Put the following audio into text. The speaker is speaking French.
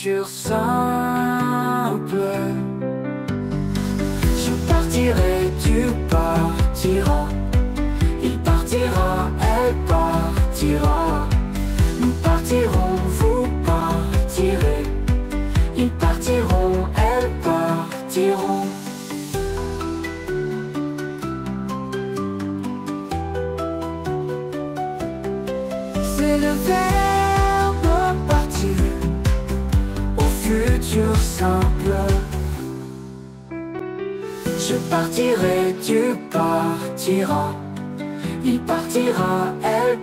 futur simple. Je partirai, tu partiras, il partira, elle partira, nous partirons, vous partirez, ils partiront, elles partiront. C'est le verbe partir au futur simple. Je partirai, tu partiras, il partira, elle